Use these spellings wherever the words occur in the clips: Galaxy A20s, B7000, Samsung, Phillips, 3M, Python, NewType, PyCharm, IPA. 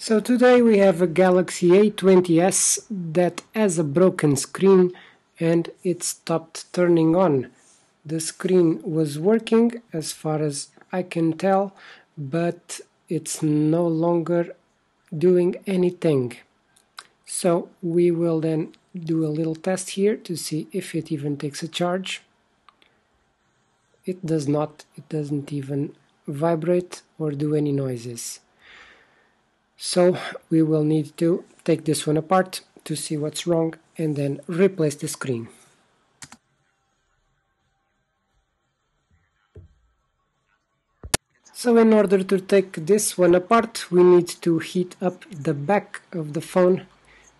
So today we have a Galaxy A20s that has a broken screen and it stopped turning on. The screen was working as far as I can tell, but it's no longer doing anything. So we will then do a little test here to see if it even takes a charge. It does not, it doesn't even vibrate or do any noises. So we will need to take this one apart to see what's wrong and then replace the screen. So in order to take this one apart, we need to heat up the back of the phone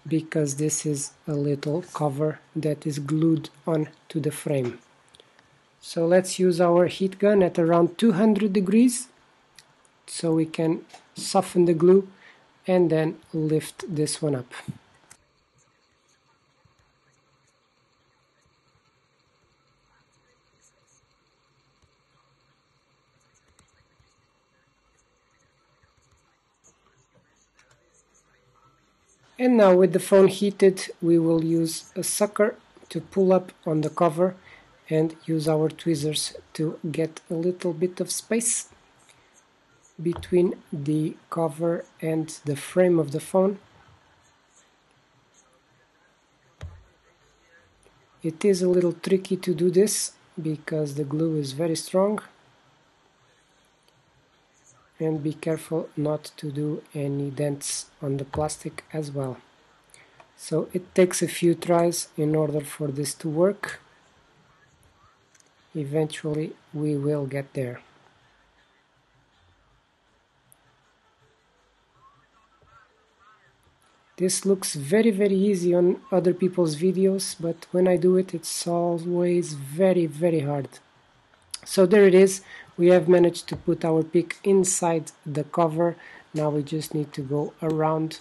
because this is a little cover that is glued on to the frame. So let's use our heat gun at around 200 degrees so we can soften the glue and then lift this one up. And now with the phone heated, we will use a sucker to pull up on the cover and use our tweezers to get a little bit of space between the cover and the frame of the phone. It is a little tricky to do this because the glue is very strong, and be careful not to do any dents on the plastic as well. So it takes a few tries in order for this to work. Eventually we will get there. This looks very easy on other people's videos, but when I do it, it's always very hard. So there it is, we have managed to put our pick inside the cover. Now we just need to go around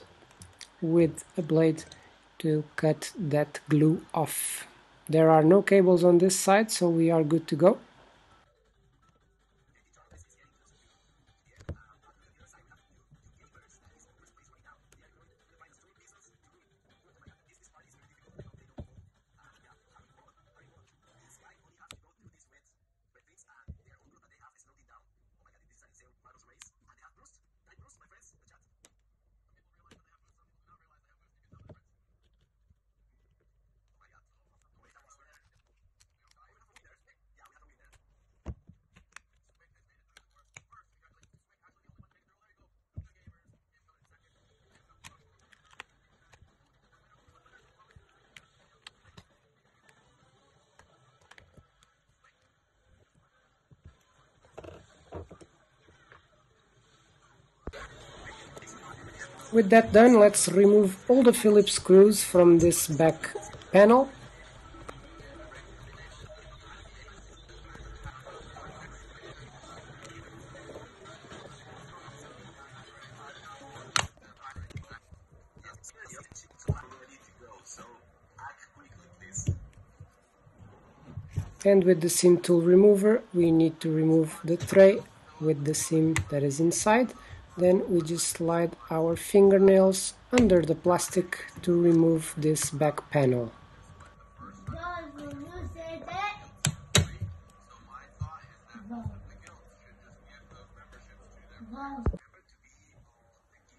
with a blade to cut that glue off. There are no cables on this side, so we are good to go. With that done, let's remove all the Phillips screws from this back panel. And with the SIM tool remover, we need to remove the tray with the SIM that is inside. Then we just slide our fingernails under the plastic to remove this back panel.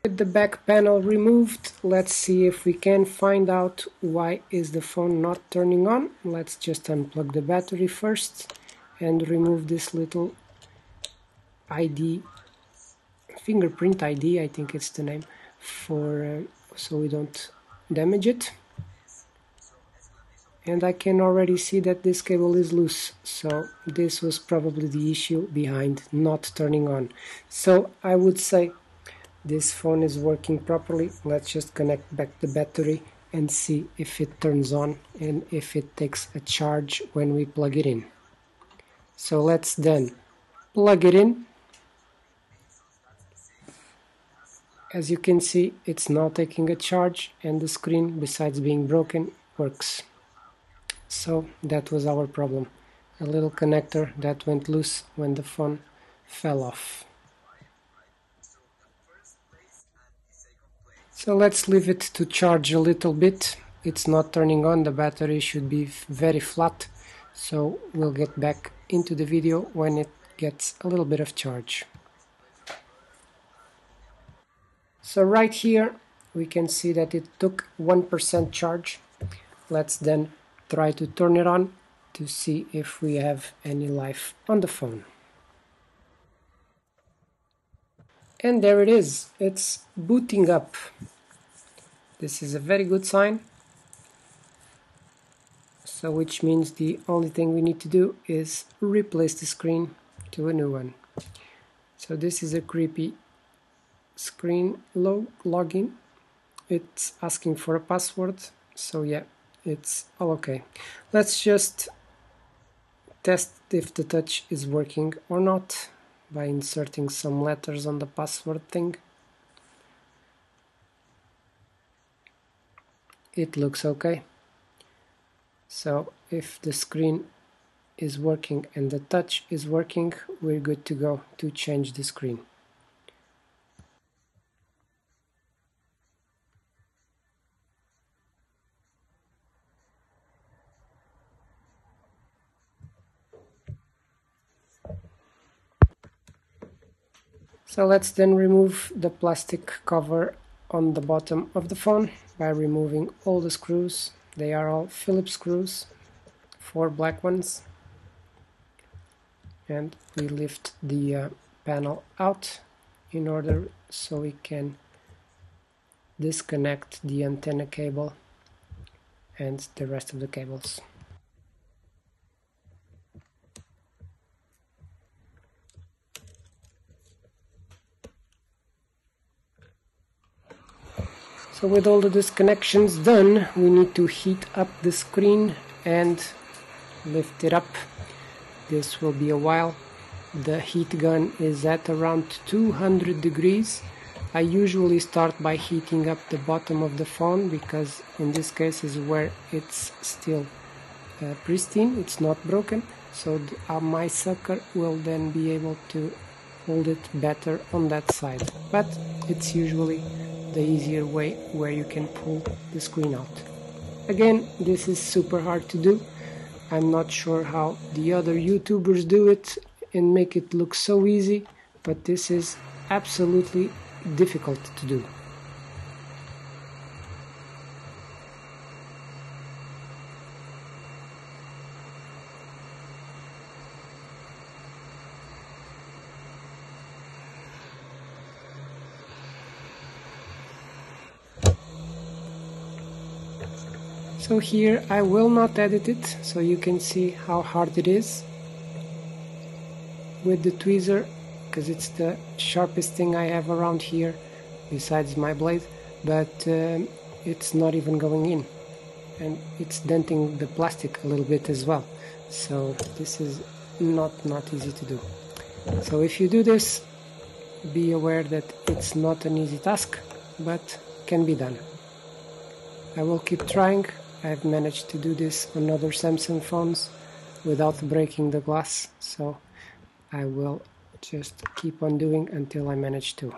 With the back panel removed, let's see if we can find out why is the phone not turning on. Let's just unplug the battery first and remove this little ID. Fingerprint ID, I think it's the name, for so we don't damage it. And I can already see that this cable is loose, so this was probably the issue behind not turning on. So I would say this phone is working properly. Let's just connect back the battery and see if it turns on and if it takes a charge when we plug it in. So let's then plug it in. As you can see, it's now taking a charge and the screen, besides being broken, works. So that was our problem. A little connector that went loose when the phone fell off. So let's leave it to charge a little bit. It's not turning on, the battery should be very flat, so we'll get back into the video when it gets a little bit of charge. So right here we can see that it took 1% charge. Let's then try to turn it on to see if we have any life on the phone. And there it is, it's booting up. This is a very good sign. So which means the only thing we need to do is replace the screen to a new one. So this is a creepy screen login. It's asking for a password, so yeah, it's all okay. Let's just test if the touch is working or not by inserting some letters on the password thing. It looks okay. So if the screen is working and the touch is working, we're good to go to change the screen. So let's then remove the plastic cover on the bottom of the phone by removing all the screws. They are all Phillips screws, 4 black ones. And we lift the panel out in order so we can disconnect the antenna cable and the rest of the cables. So with all the disconnections done, we need to heat up the screen and lift it up. This will be a while. The heat gun is at around 200 degrees. I usually start by heating up the bottom of the phone because in this case is where it's still pristine, it's not broken. So my sucker will then be able to hold it better on that side. But it's usually the easier way where you can pull the screen out. Again, this is super hard to do. I'm not sure how the other YouTubers do it and make it look so easy, but this is absolutely difficult to do. So here I will not edit it, so you can see how hard it is with the tweezer, because it's the sharpest thing I have around here besides my blade, but it's not even going in, and it's denting the plastic a little bit as well, so this is not easy to do. So if you do this, be aware that it's not an easy task, but can be done. I will keep trying. I've managed to do this on other Samsung phones without breaking the glass, so I will just keep on doing until I manage to.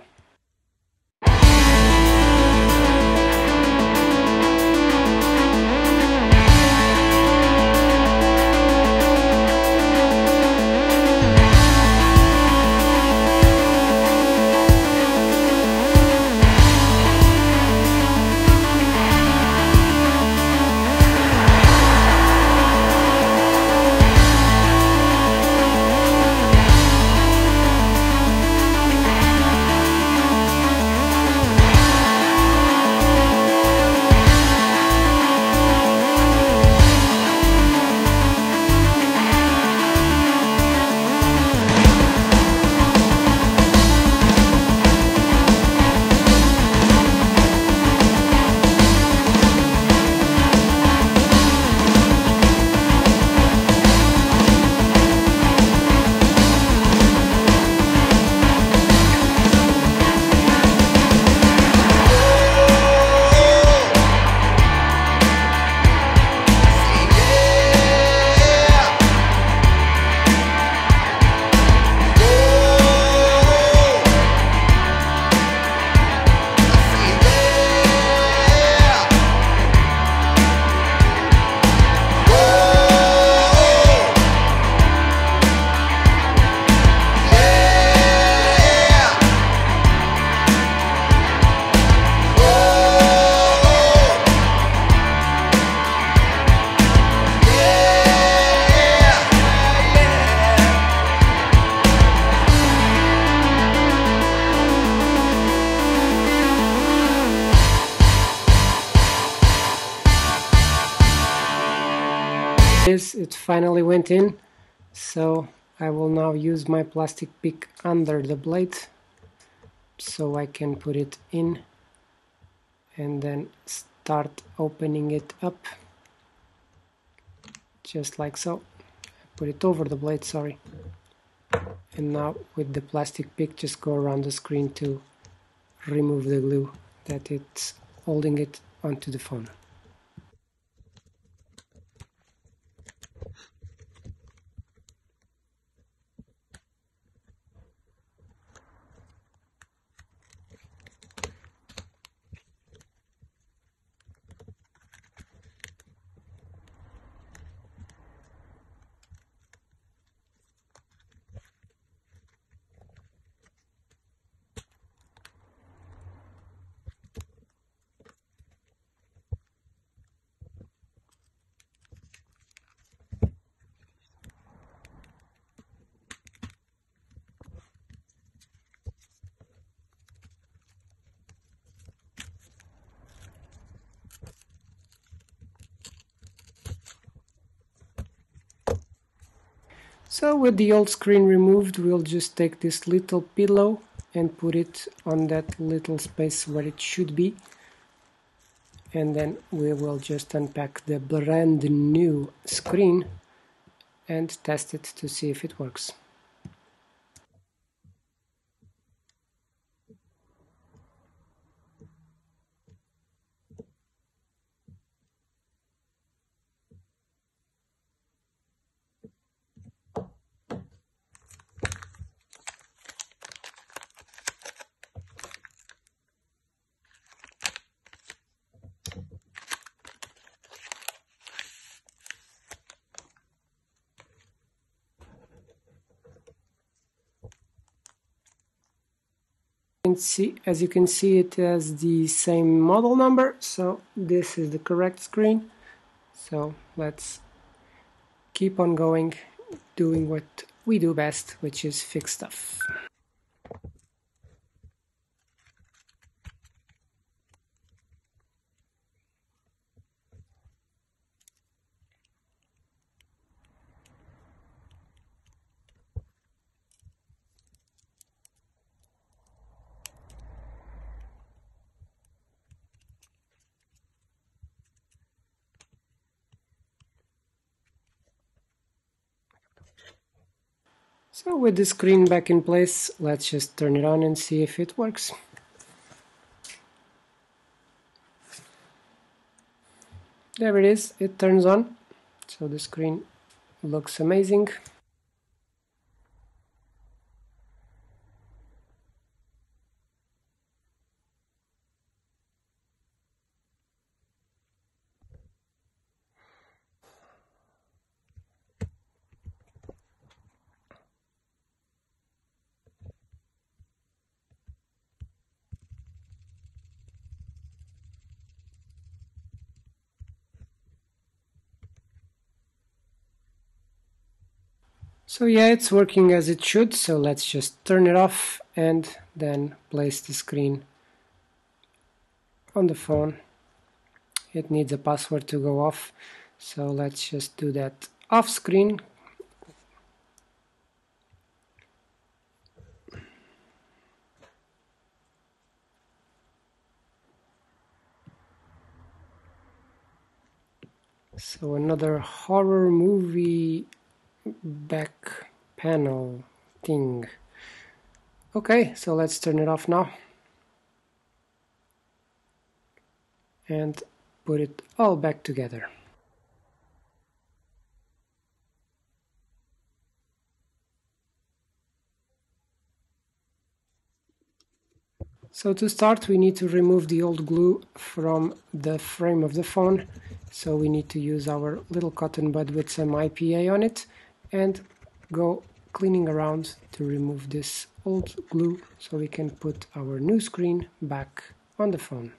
is, it finally went in, so I will now use my plastic pick under the blade so I can put it in and then start opening it up, just like so. Put it over the blade, sorry. And now with the plastic pick just go around the screen to remove the glue that it's holding it onto the phone. So with the old screen removed, we'll just take this little pillow and put it on that little space where it should be, and then we will just unpack the brand new screen and test it to see if it works. As you can see, it has the same model number, so this is the correct screen. So let's keep on going, doing what we do best, which is fix stuff. So with the screen back in place, let's just turn it on and see if it works. There it is, it turns on. So the screen looks amazing. So yeah, it's working as it should, so let's just turn it off and then place the screen on the phone. It needs a password to go off, so let's just do that off screen. So another horror movie back panel thing. Okay, so let's turn it off now and put it all back together. So to start, we need to remove the old glue from the frame of the phone, so we need to use our little cotton bud with some IPA on it and go cleaning around to remove this old glue so we can put our new screen back on the phone.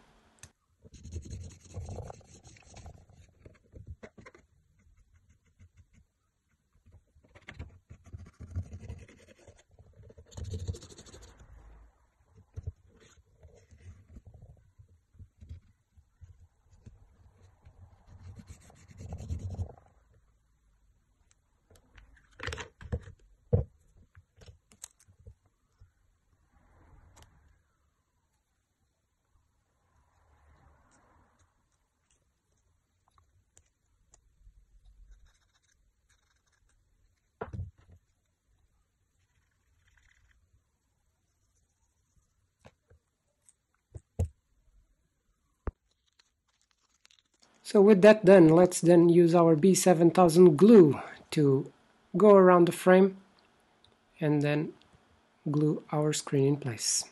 So with that done, let's then use our B7000 glue to go around the frame and then glue our screen in place.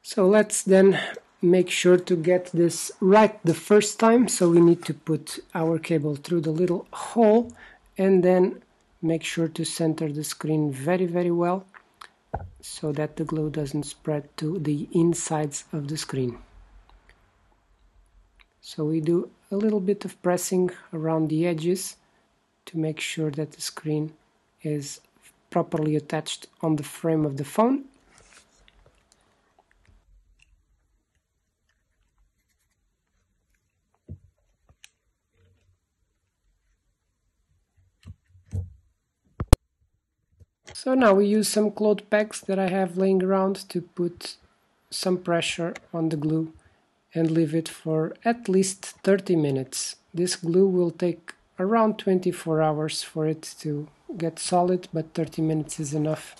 So let's then make sure to get this right the first time. So we need to put our cable through the little hole and then make sure to center the screen very well so that the glue doesn't spread to the insides of the screen. So we do a little bit of pressing around the edges to make sure that the screen is properly attached on the frame of the phone. So now we use some cloth pegs that I have laying around to put some pressure on the glue and leave it for at least 30 minutes. This glue will take around 24 hours for it to get solid, but 30 minutes is enough.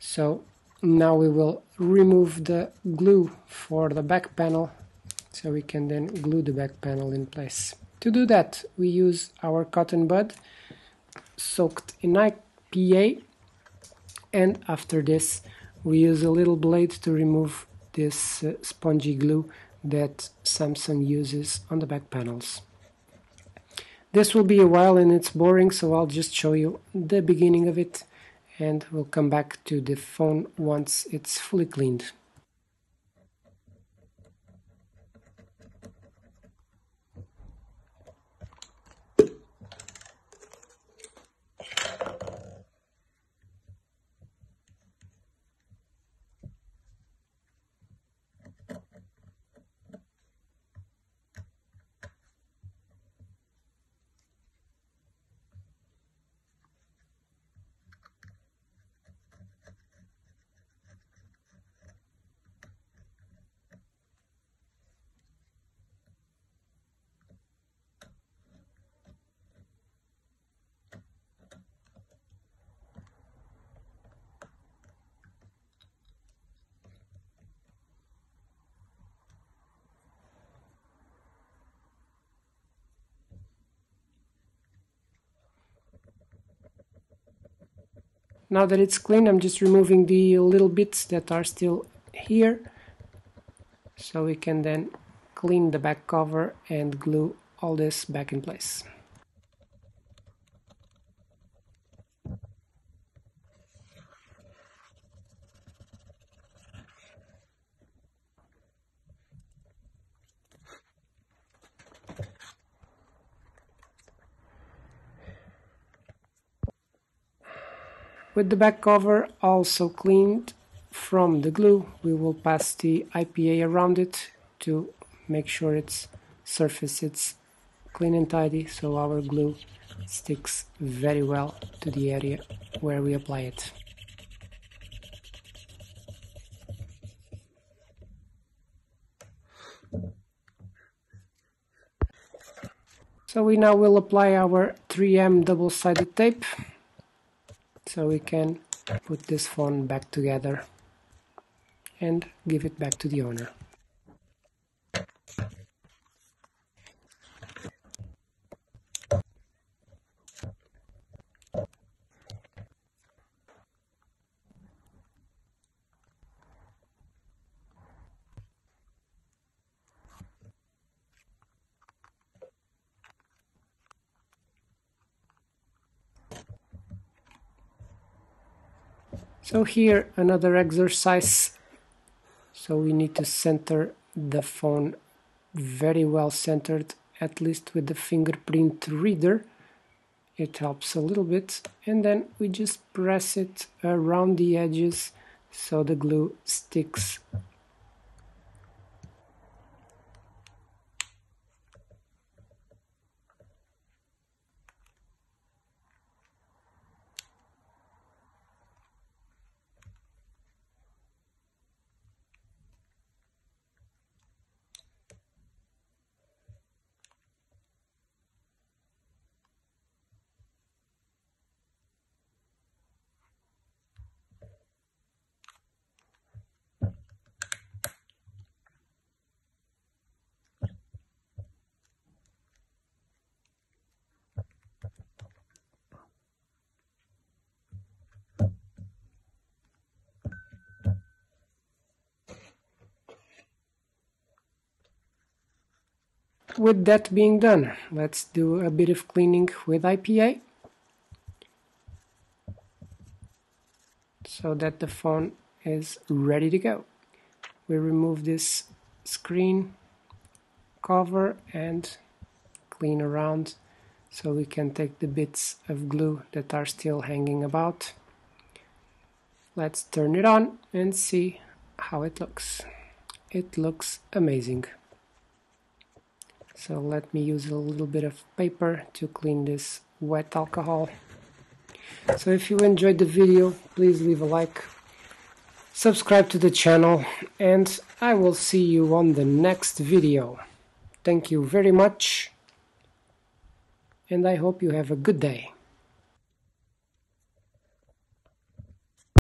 So now we will remove the glue for the back panel so we can then glue the back panel in place. To do that, we use our cotton bud soaked in IPA. And after this, we use a little blade to remove this spongy glue that Samsung uses on the back panels. This will be a while and it's boring, so I'll just show you the beginning of it and we'll come back to the phone once it's fully cleaned. Now that it's clean, I'm just removing the little bits that are still here so we can then clean the back cover and glue all this back in place. With the back cover also cleaned from the glue, we will pass the IPA around it to make sure its surface is clean and tidy, so our glue sticks very well to the area where we apply it. So we now will apply our 3M double-sided tape, so we can put this phone back together and give it back to the owner. So here another exercise, so we need to center the phone very well centered, at least with the fingerprint reader, it helps a little bit, and then we just press it around the edges so the glue sticks. With that being done, let's do a bit of cleaning with IPA so that the phone is ready to go. We remove this screen cover and clean around so we can take the bits of glue that are still hanging about. Let's turn it on and see how it looks. It looks amazing. So let me use a little bit of paper to clean this wet alcohol. So if you enjoyed the video, please leave a like, subscribe to the channel, and I will see you on the next video. Thank you very much, and I hope you have a good day.